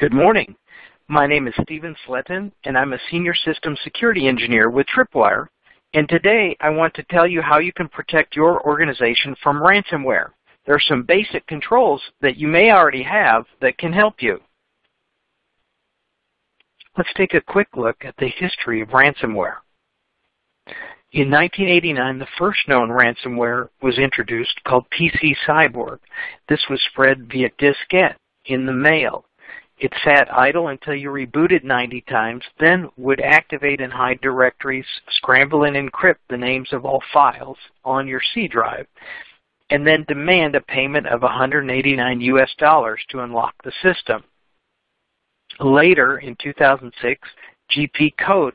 Good morning. My name is Steven Sletten, and I'm a Senior System Security Engineer with Tripwire, and today I want to tell you how you can protect your organization from ransomware. There are some basic controls that you may already have that can help you. Let's take a quick look at the history of ransomware. In 1989, the first known ransomware was introduced called PC Cyborg. This was spread via diskette in the mail. It sat idle until you rebooted 90 times, then would activate and hide directories, scramble and encrypt the names of all files on your C drive, and then demand a payment of $189 US to unlock the system. Later, in 2006, GPCode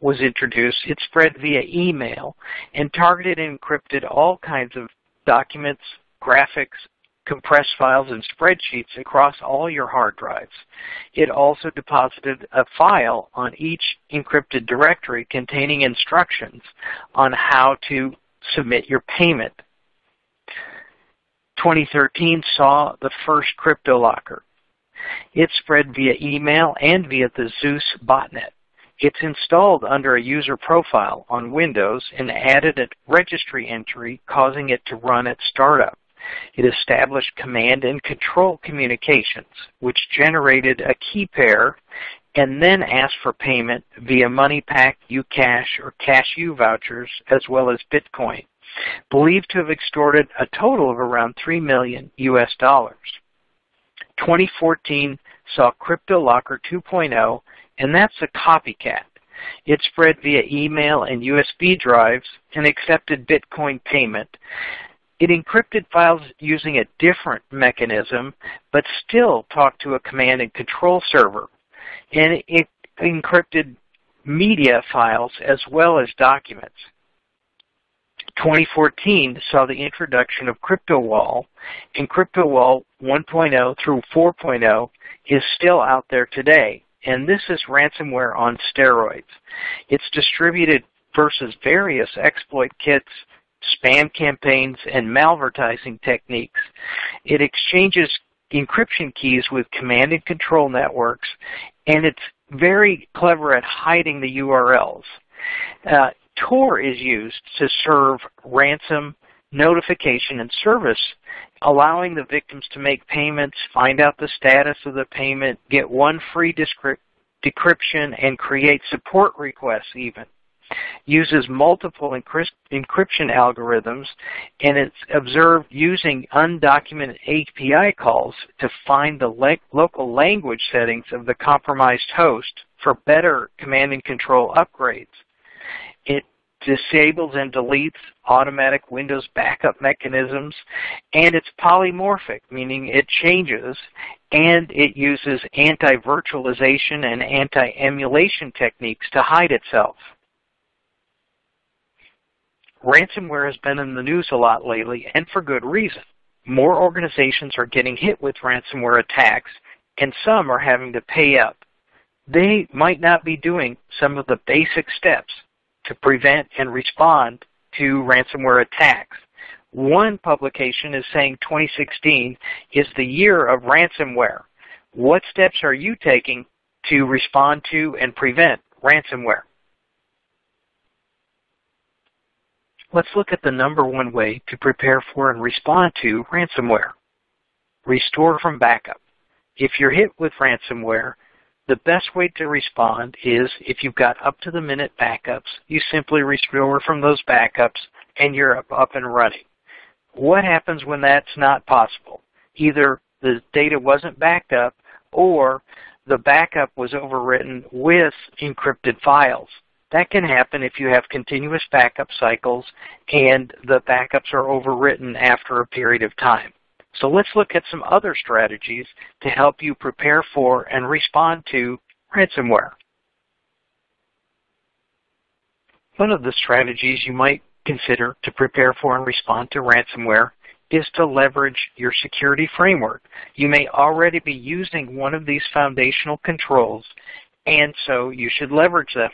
was introduced. It spread via email and targeted and encrypted all kinds of documents, graphics, compressed files, and spreadsheets across all your hard drives. It also deposited a file on each encrypted directory containing instructions on how to submit your payment. 2013 saw the first CryptoLocker. It spread via email and via the Zeus botnet. It's installed under a user profile on Windows and added a registry entry, causing it to run at startup. It established command and control communications, which generated a key pair and then asked for payment via MoneyPak, UCash, or CashU vouchers, as well as Bitcoin, believed to have extorted a total of around $3 million US. 2014 saw CryptoLocker 2.0, and that's a copycat. It spread via email and USB drives and accepted Bitcoin payment. It encrypted files using a different mechanism, but still talked to a command and control server. And it encrypted media files as well as documents. 2014 saw the introduction of CryptoWall, and CryptoWall 1.0 through 4.0 is still out there today. And this is ransomware on steroids. It's distributed versus various exploit kits, spam campaigns, and malvertising techniques. It exchanges encryption keys with command and control networks, and it's very clever at hiding the URLs. Tor is used to serve ransom notification and service, allowing the victims to make payments, find out the status of the payment, get one free decryption, and create support requests even. Uses multiple encryption algorithms, and it's observed using undocumented API calls to find the local language settings of the compromised host for better command and control upgrades. It disables and deletes automatic Windows backup mechanisms, and it's polymorphic, meaning it changes, and it uses anti-virtualization and anti-emulation techniques to hide itself. Ransomware has been in the news a lot lately, and for good reason. More organizations are getting hit with ransomware attacks, and some are having to pay up. They might not be doing some of the basic steps to prevent and respond to ransomware attacks. One publication is saying 2016 is the year of ransomware. What steps are you taking to respond to and prevent ransomware? Let's look at the number one way to prepare for and respond to ransomware. Restore from backup. If you're hit with ransomware, the best way to respond is if you've got up-to-the-minute backups, you simply restore from those backups and you're up and running. What happens when that's not possible? Either the data wasn't backed up or the backup was overwritten with encrypted files. That can happen if you have continuous backup cycles and the backups are overwritten after a period of time. So let's look at some other strategies to help you prepare for and respond to ransomware. One of the strategies you might consider to prepare for and respond to ransomware is to leverage your security framework. You may already be using one of these foundational controls, and so you should leverage them.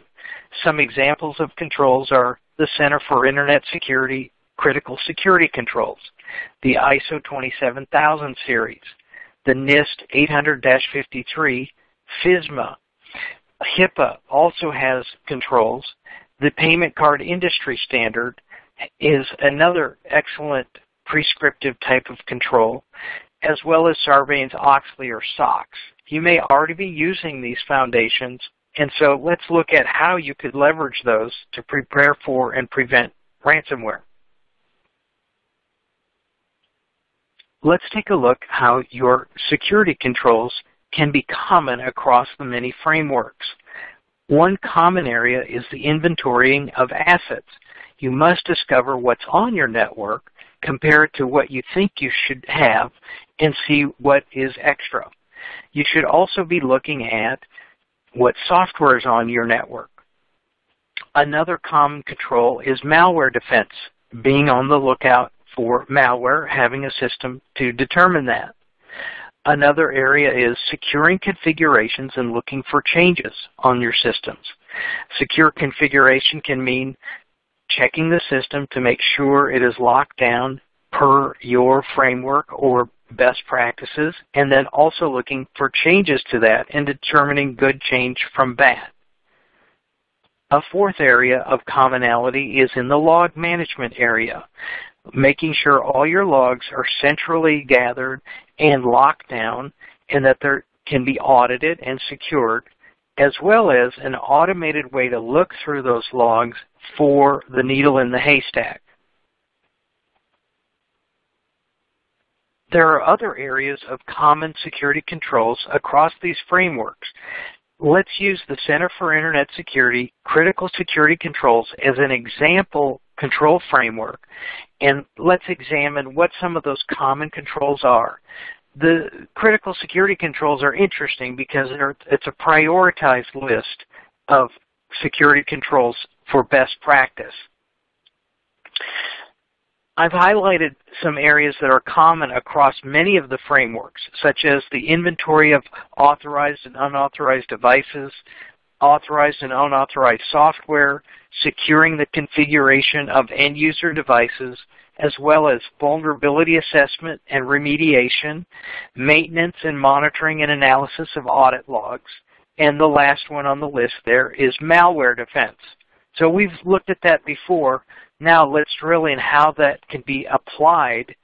Some examples of controls are the Center for Internet Security Critical Security Controls, the ISO 27000 series, the NIST 800-53, FISMA. HIPAA also has controls. The Payment Card Industry Standard is another excellent prescriptive type of control, as well as Sarbanes-Oxley or SOX. You may already be using these foundations, and so let's look at how you could leverage those to prepare for and prevent ransomware. Let's take a look how your security controls can be common across the many frameworks. One common area is the inventorying of assets. You must discover what's on your network, compare it to what you think you should have, and see what is extra. You should also be looking at what software is on your network. Another common control is malware defense, being on the lookout for malware, having a system to determine that. Another area is securing configurations and looking for changes on your systems. Secure configuration can mean checking the system to make sure it is locked down per your framework or best practices, and then also looking for changes to that and determining good change from bad. A fourth area of commonality is in the log management area, making sure all your logs are centrally gathered and locked down and that they can be audited and secured, as well as an automated way to look through those logs for the needle in the haystack. There are other areas of common security controls across these frameworks. Let's use the Center for Internet Security Critical Security Controls as an example control framework, and let's examine what some of those common controls are. The critical security controls are interesting because it's a prioritized list of security controls for best practice. I've highlighted some areas that are common across many of the frameworks, such as the inventory of authorized and unauthorized devices, authorized and unauthorized software, securing the configuration of end-user devices, as well as vulnerability assessment and remediation, maintenance and monitoring and analysis of audit logs, and the last one on the list there is malware defense. So we've looked at that before. Now let's drill in how that can be applied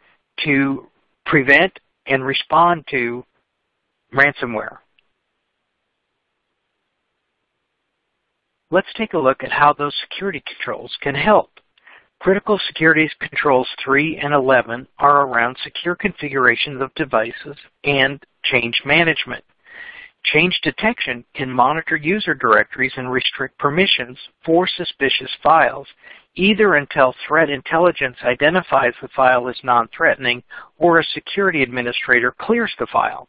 to prevent and respond to ransomware. Let's take a look at how those security controls can help. Critical Security Controls 3 and 11 are around secure configurations of devices and change management. Change detection can monitor user directories and restrict permissions for suspicious files, either until threat intelligence identifies the file as non-threatening or a security administrator clears the file.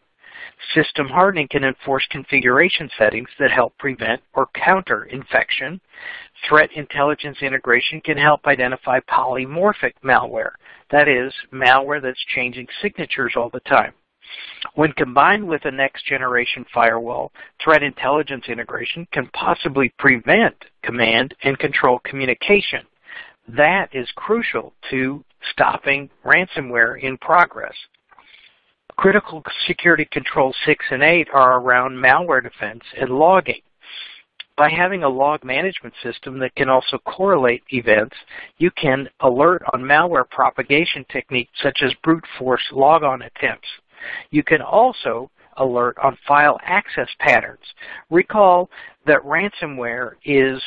System hardening can enforce configuration settings that help prevent or counter infection. Threat intelligence integration can help identify polymorphic malware, that is, malware that's changing signatures all the time. When combined with a next-generation firewall, threat intelligence integration can possibly prevent command and control communication. That is crucial to stopping ransomware in progress. Critical Security Controls 6 and 8 are around malware defense and logging. By having a log management system that can also correlate events, you can alert on malware propagation techniques such as brute force log-on attempts. You can also alert on file access patterns. Recall that ransomware is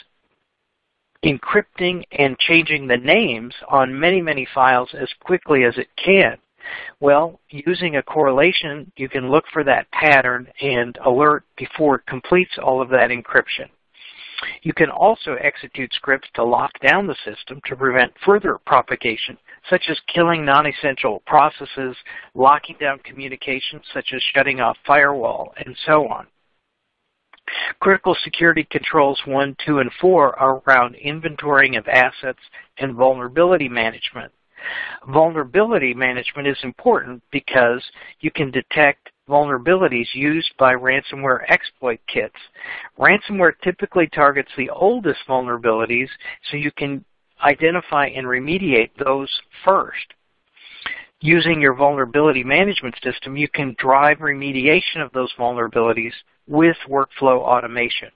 encrypting and changing the names on many, many files as quickly as it can. Well, using a correlation, you can look for that pattern and alert before it completes all of that encryption. You can also execute scripts to lock down the system to prevent further propagation, such as killing non-essential processes, locking down communications, such as shutting off firewall, and so on. Critical Security Controls 1, 2, and 4 are around inventorying of assets and vulnerability management. Vulnerability management is important because you can detect vulnerabilities used by ransomware exploit kits. Ransomware typically targets the oldest vulnerabilities, so you can identify and remediate those first. using your vulnerability management system, you can drive remediation of those vulnerabilities with workflow automation.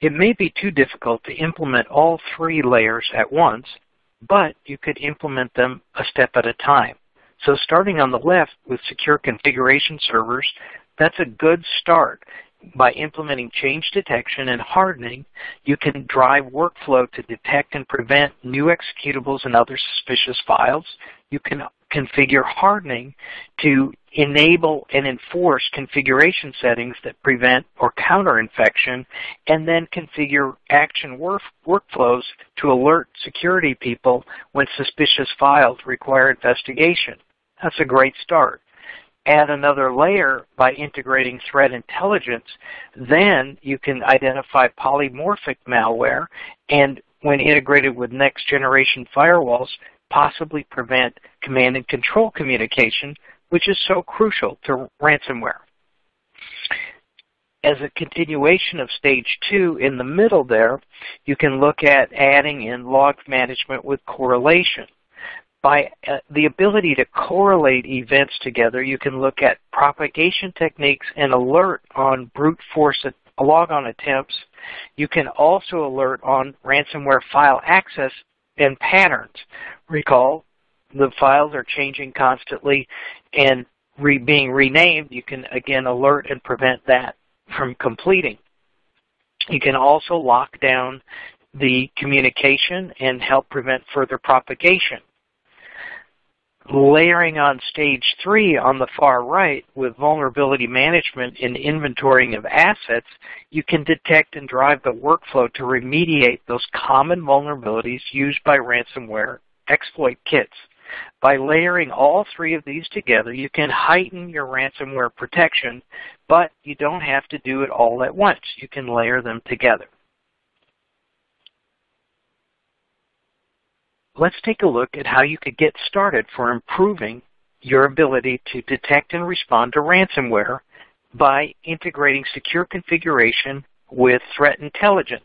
It may be too difficult to implement all three layers at once, but you could implement them a step at a time. So starting on the left with secure configuration servers, that's a good start. By implementing change detection and hardening, you can drive workflow to detect and prevent new executables and other suspicious files. You can configure hardening to enable and enforce configuration settings that prevent or counter infection, and then configure action workflows to alert security people when suspicious files require investigation. That's a great start. Add another layer by integrating threat intelligence, then you can identify polymorphic malware and, when integrated with next generation firewalls, possibly prevent command and control communication, which is so crucial to ransomware. As a continuation of stage two in the middle there, you can look at adding in log management with correlation. By the ability to correlate events together, you can look at propagation techniques and alert on brute force logon attempts. You can also alert on ransomware file access and patterns. Recall, the files are changing constantly and being renamed. You can, again, alert and prevent that from completing. You can also lock down the communication and help prevent further propagation. Layering on stage three on the far right with vulnerability management and inventorying of assets, you can detect and drive the workflow to remediate those common vulnerabilities used by ransomware exploit kits. By layering all three of these together, you can heighten your ransomware protection, but you don't have to do it all at once. You can layer them together. Let's take a look at how you could get started for improving your ability to detect and respond to ransomware by integrating secure configuration with threat intelligence.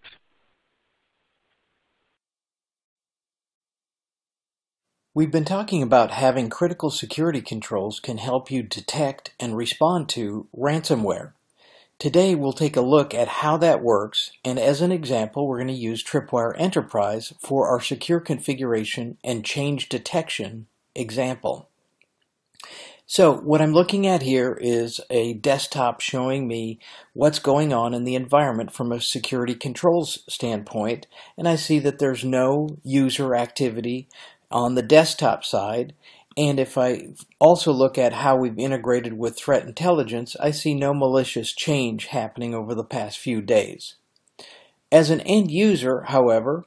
We've been talking about having critical security controls can help you detect and respond to ransomware. Today we'll take a look at how that works, and as an example we're going to use Tripwire Enterprise for our secure configuration and change detection example. So what I'm looking at here is a desktop showing me what's going on in the environment from a security controls standpoint, and I see that there's no user activity on the desktop side. And if I also look at how we've integrated with threat intelligence, I see no malicious change happening over the past few days. As an end user, however,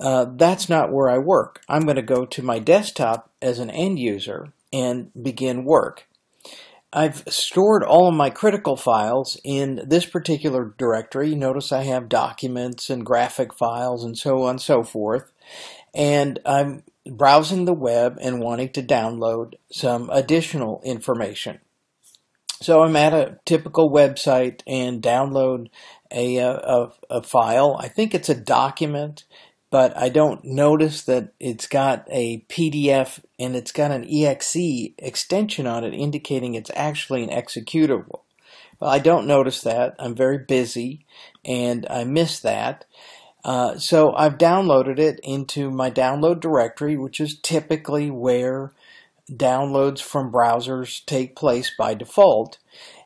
that's not where I work. I'm going to go to my desktop as an end user and begin work. I've stored all of my critical files in this particular directory. Notice I have documents and graphic files and so on and so forth. And I'm browsing the web and wanting to download some additional information. So I'm at a typical website and download a file. I think it's a document, but I don't notice that it's got a PDF and it's got an exe extension on it indicating it's actually an executable. Well, I don't notice that. I'm very busy and I miss that. So I've downloaded it into my download directory, which is typically where downloads from browsers take place by default.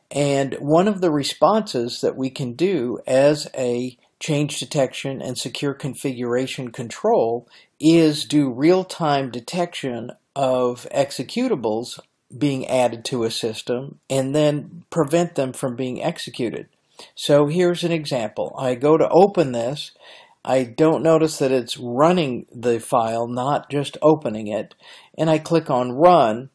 And one of the responses that we can do as a change detection and secure configuration control is do real-time detection of executables being added to a system and then prevent them from being executed. So here's an example. I go to open this. I don't notice that it's running the file, not just opening it, and I click on Run.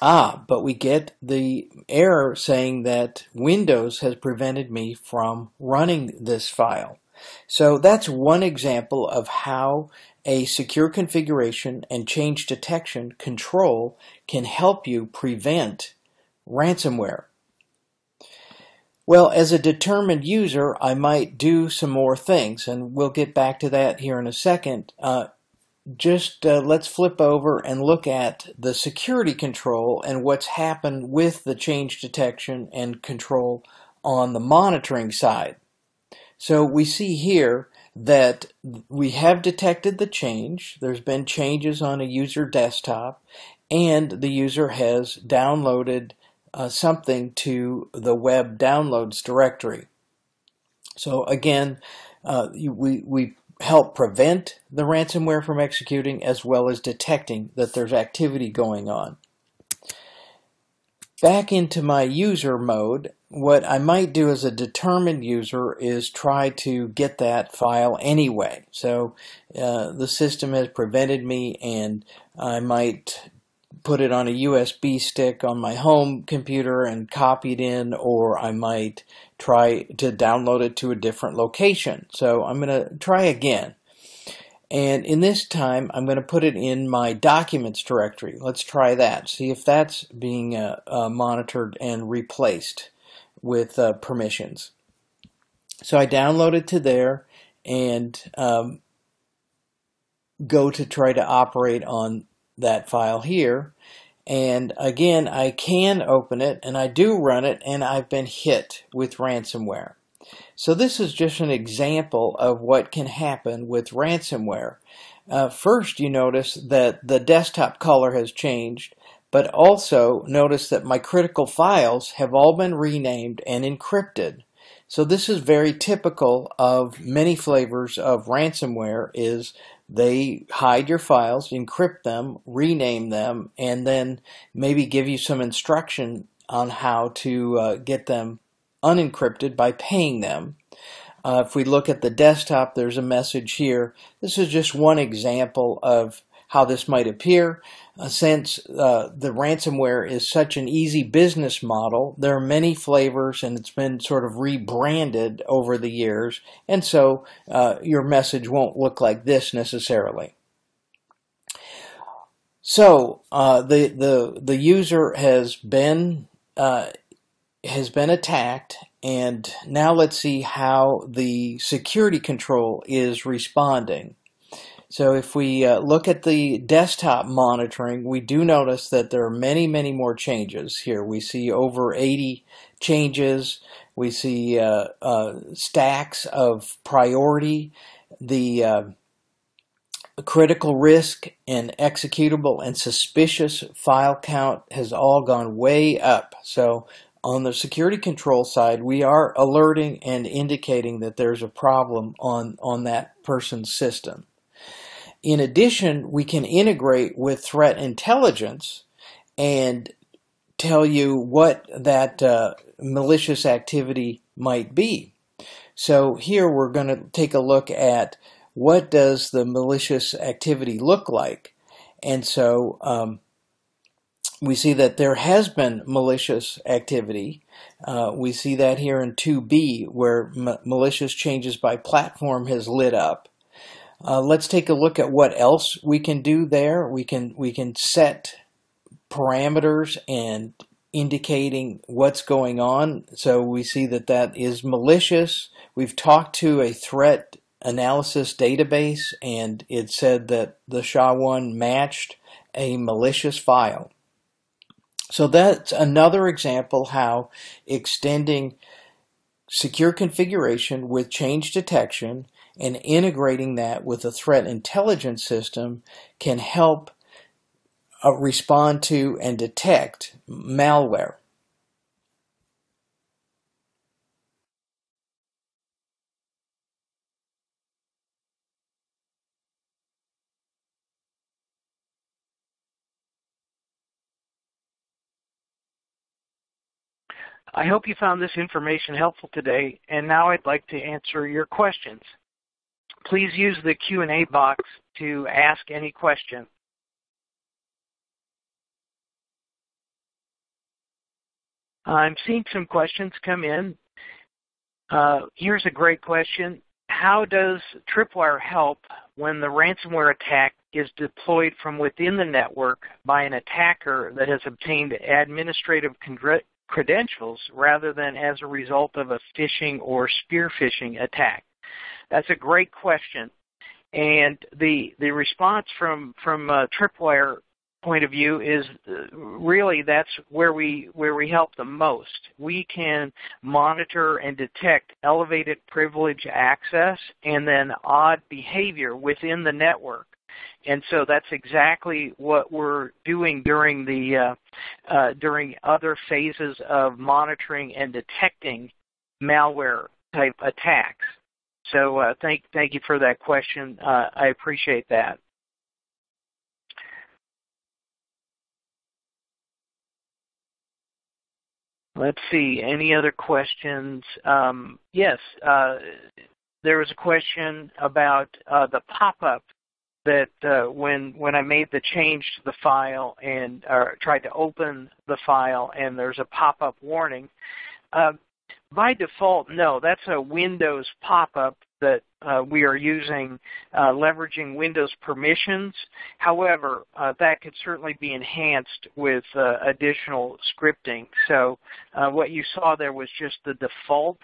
But we get the error saying that Windows has prevented me from running this file. So that's one example of how a secure configuration and change detection control can help you prevent ransomware. Well, as a determined user, I might do some more things, and we'll get back to that here in a second. just let's flip over and look at the security control and what's happened with the change detection and control on the monitoring side. So we see here that we have detected the change. There's been changes on a user desktop, and the user has downloaded something to the web downloads directory. So again, we help prevent the ransomware from executing as well as detecting that there's activity going on. Back into my user mode, what I might do as a determined user is try to get that file anyway. So the system has prevented me, and I might put it on a USB stick on my home computer and copy it in, or I might try to download it to a different location. So I'm going to try again. And in this time, I'm going to put it in my documents directory. Let's try that. See if that's being monitored and replaced with permissions. So I download it to there and go to try to operate on that file here. And again, I can open it, and I do run it, and I've been hit with ransomware. So this is just an example of what can happen with ransomware. First, you notice that the desktop color has changed, but also notice that my critical files have all been renamed and encrypted. So this is very typical of many flavors of ransomware, is they hide your files, encrypt them, rename them, and then maybe give you some instruction on how to get them unencrypted by paying them. If we look at the desktop, there's a message here. This is just one example of how this might appear. Since the ransomware is such an easy business model, there are many flavors, and it's been sort of rebranded over the years, and so your message won't look like this necessarily. So the user has been attacked, and now let's see how the security control is responding. So if we look at the desktop monitoring, we do notice that there are many, many more changes here. We see over 80 changes. We see stacks of priority, the critical risk, and executable and suspicious file count has all gone way up. So on the security control side, we are alerting and indicating that there's a problem on that person's system. In addition, we can integrate with threat intelligence and tell you what that malicious activity might be. So here we're going to take a look at what does the malicious activity look like. And so we see that there has been malicious activity. We see that here in 2B, where malicious changes by platform has lit up. Let's take a look at what else we can do there. We can set parameters and indicating what's going on. So we see that that is malicious. We've talked to a threat analysis database, and it said that the SHA-1 matched a malicious file. So that's another example how extending secure configuration with change detection and integrating that with a threat intelligence system can help respond to and detect malware. I hope you found this information helpful today, and now I'd like to answer your questions. Please use the Q&A box to ask any question. I'm seeing some questions come in. Here's a great question. How does Tripwire help when the ransomware attack is deployed from within the network by an attacker that has obtained administrative credentials rather than as a result of a phishing or spear phishing attack? That's a great question. And the response from Tripwire point of view is really that's where we help the most. We can monitor and detect elevated privilege access and then odd behavior within the network. And so that's exactly what we're doing during the during other phases of monitoring and detecting malware type attacks. So thank you for that question. I appreciate that. Let's see, any other questions? Yes, there was a question about the pop-up that when I made the change to the file and tried to open the file and there's a pop-up warning. By default, no, that's a Windows pop-up that we are using, leveraging Windows permissions. However, that could certainly be enhanced with additional scripting. So what you saw there was just the default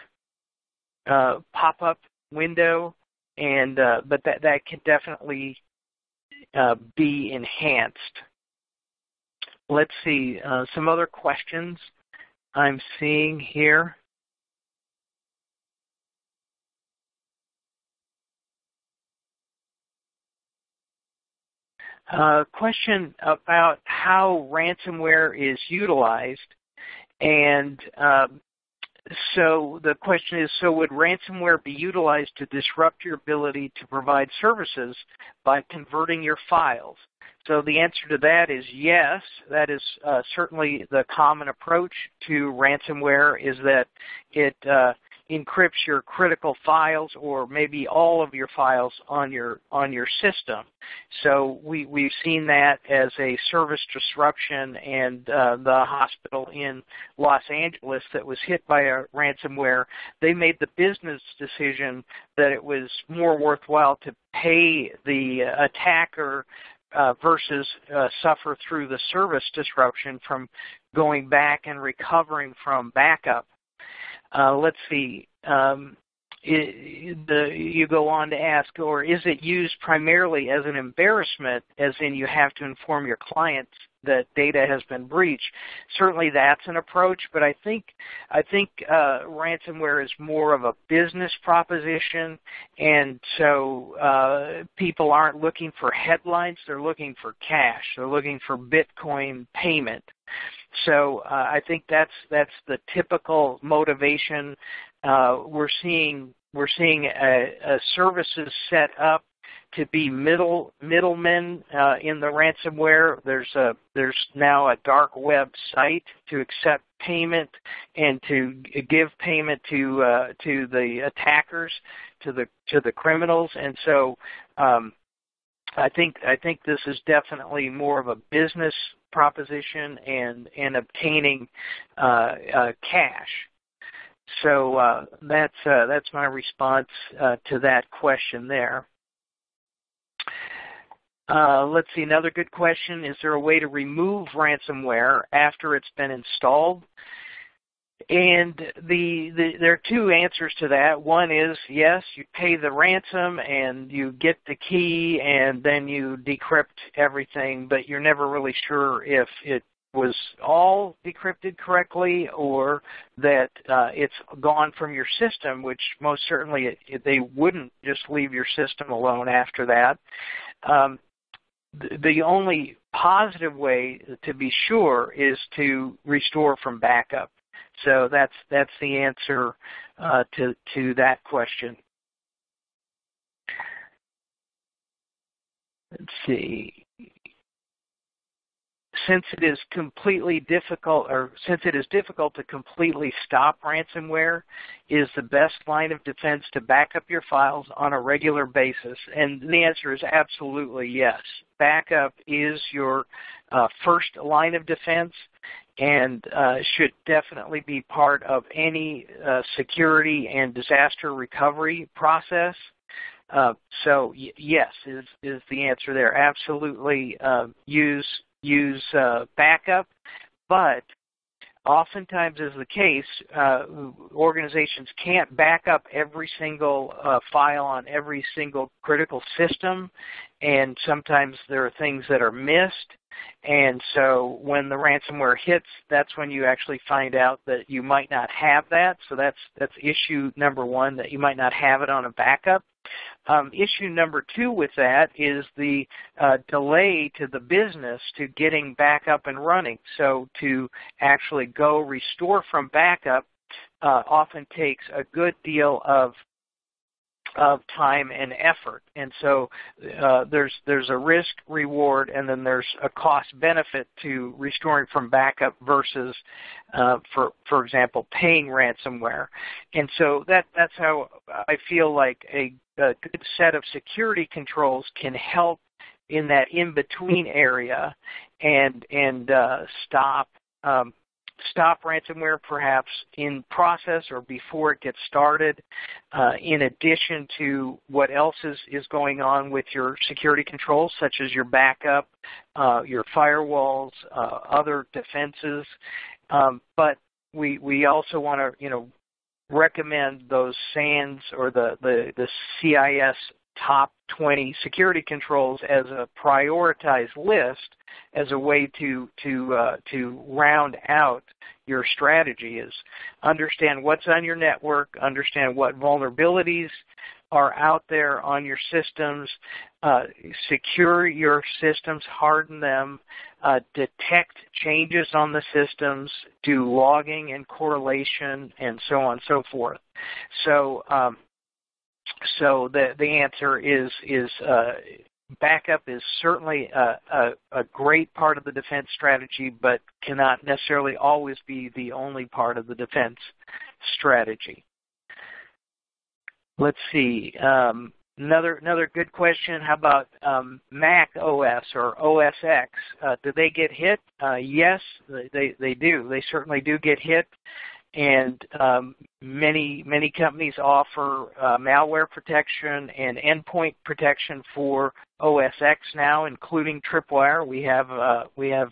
pop-up window, and but that could definitely be enhanced. Let's see, some other questions I'm seeing here. A question about how ransomware is utilized, and so the question is, so would ransomware be utilized to disrupt your ability to provide services by converting your files? So the answer to that is yes. That is certainly the common approach to ransomware, is that it encrypts your critical files or maybe all of your files on your system. So we've seen that as a service disruption, and the hospital in Los Angeles that was hit by a ransomware, they made the business decision that it was more worthwhile to pay the attacker versus suffer through the service disruption from going back and recovering from backup. Let's see, you go on to ask, or is it used primarily as an embarrassment, as in you have to inform your clients that data has been breached? Certainly that's an approach, but I think ransomware is more of a business proposition, and so people aren't looking for headlines, they're looking for cash, they're looking for Bitcoin payment. So I think that's the typical motivation. We're seeing a services set up to be middlemen in the ransomware. There's now a dark web site to accept payment and to give payment to the attackers, to the criminals, and so I think this is definitely more of a business proposition and obtaining cash. So that's my response to that question there. Let's see, another good question. Is there a way to remove ransomware after it's been installed? And there are two answers to that. One is, yes, you pay the ransom and you get the key and then you decrypt everything, but you're never really sure if it was all decrypted correctly or that it's gone from your system, which most certainly they wouldn't just leave your system alone after that. The only positive way to be sure is to restore from backup. So that's the answer to that question. Let's see. Since it is difficult to completely stop ransomware, is the best line of defense to back up your files on a regular basis? And the answer is absolutely yes. Backup is your first line of defense, and should definitely be part of any security and disaster recovery process. So yes is the answer there. Absolutely use backup, but Oftentimes, as the case, organizations can't back up every single file on every single critical system, and sometimes there are things that are missed. And so when the ransomware hits, that's when you actually find out that you might not have that. So that's issue number one, that you might not have it on a backup. Issue number two with that is the delay to the business to getting back up and running. So to actually go restore from backup often takes a good deal of time and effort. And so there's a risk reward, and then there's a cost benefit to restoring from backup versus, for example, paying ransomware. And so that's how I feel like a good set of security controls can help in that in-between area and stop ransomware perhaps in process or before it gets started, in addition to what else is going on with your security controls, such as your backup, your firewalls, other defenses. But we also want to, recommend those SANS or the CIS top 20 security controls as a prioritized list as a way to round out your strategy. Is understand what's on your network, understand what vulnerabilities are out there on your systems, secure your systems, harden them, detect changes on the systems, do logging and correlation, and so on and so forth. So so the answer is backup is certainly a great part of the defense strategy, but cannot necessarily always be the only part of the defense strategy. Let's see, another good question. How about Mac OS or OSX? Do they get hit? Yes, they do. They certainly do get hit. And many companies offer malware protection and endpoint protection for OSX now, including Tripwire. We have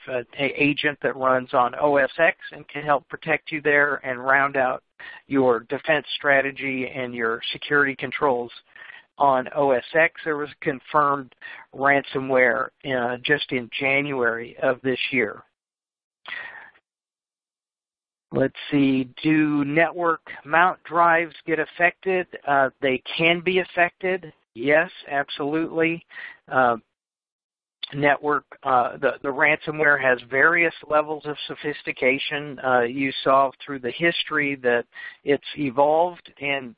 an agent that runs on OSX and can help protect you there and round out your defense strategy and your security controls on OSX. There was confirmed ransomware just in January of this year. Let's see, do network mount drives get affected? They can be affected, yes, absolutely. The ransomware has various levels of sophistication. You saw through the history that it's evolved, and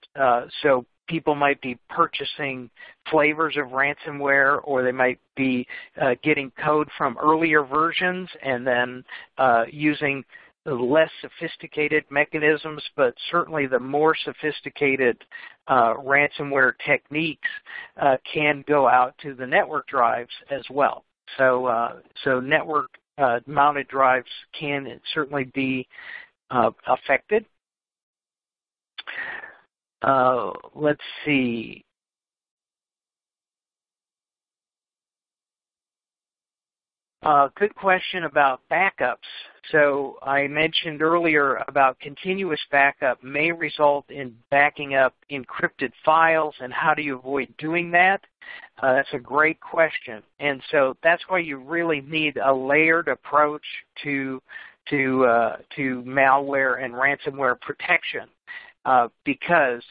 so people might be purchasing flavors of ransomware, or they might be getting code from earlier versions and then using less sophisticated mechanisms, but certainly the more sophisticated ransomware techniques can go out to the network drives as well. So, so network mounted drives can certainly be affected. Let's see. Good question about backups. So I mentioned earlier about continuous backup may result in backing up encrypted files, and how do you avoid doing that? That's a great question. And so that's why you really need a layered approach to malware and ransomware protection, because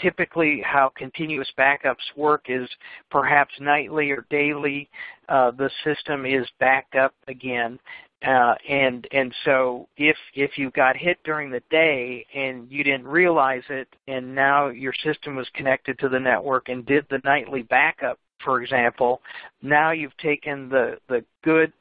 typically how continuous backups work is perhaps nightly or daily the system is backed up again. And so if you got hit during the day and you didn't realize it, and now your system was connected to the network and did the nightly backup, for example, now you've taken the good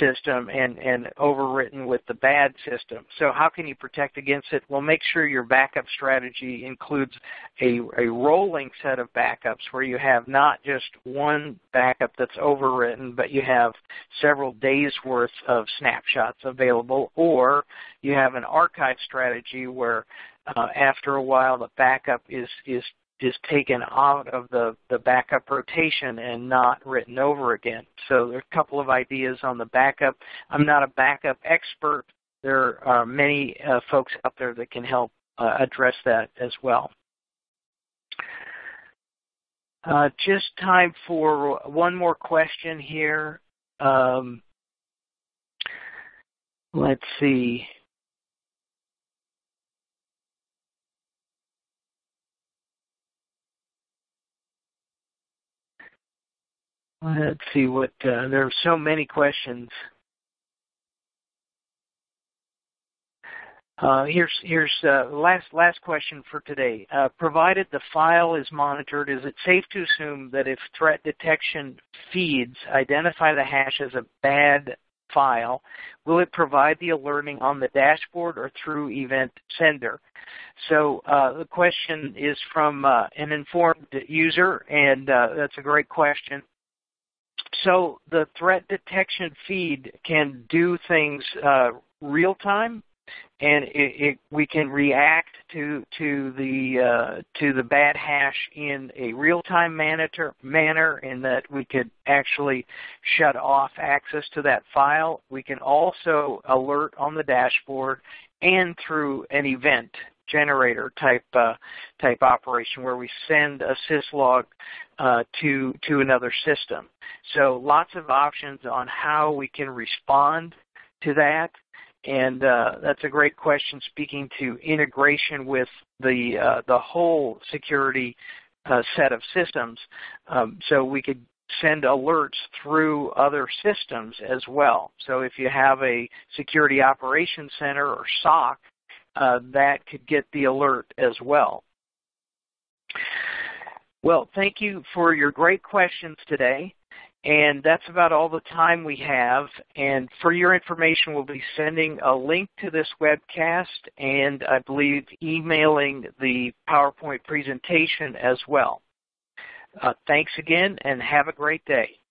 system and overwritten with the bad system. So how can you protect against it? Well, make sure your backup strategy includes a rolling set of backups where you have not just one backup that's overwritten, but you have several days' worth of snapshots available, or you have an archive strategy where after a while the backup is is taken out of the backup rotation and not written over again. So there are a couple of ideas on the backup. I'm not a backup expert. There are many folks out there that can help address that as well. Just time for one more question here. Let's see. Let's see what, there are so many questions. Here's the last question for today. Provided the file is monitored, is it safe to assume that if threat detection feeds identify the hash as a bad file, will it provide the alerting on the dashboard or through event sender? So the question is from an informed user, and that's a great question. So the threat detection feed can do things real time, and we can react to the bad hash in a real time manner, in that we could actually shut off access to that file. We can also alert on the dashboard and through an event generator type operation where we send a syslog to another system. So lots of options on how we can respond to that, and that's a great question, speaking to integration with the whole security set of systems. So we could send alerts through other systems as well. So if you have a security operations center or SOC, that could get the alert as well. Well, thank you for your great questions today. And that's about all the time we have. And for your information, we'll be sending a link to this webcast, and I believe emailing the PowerPoint presentation as well. Thanks again, and have a great day.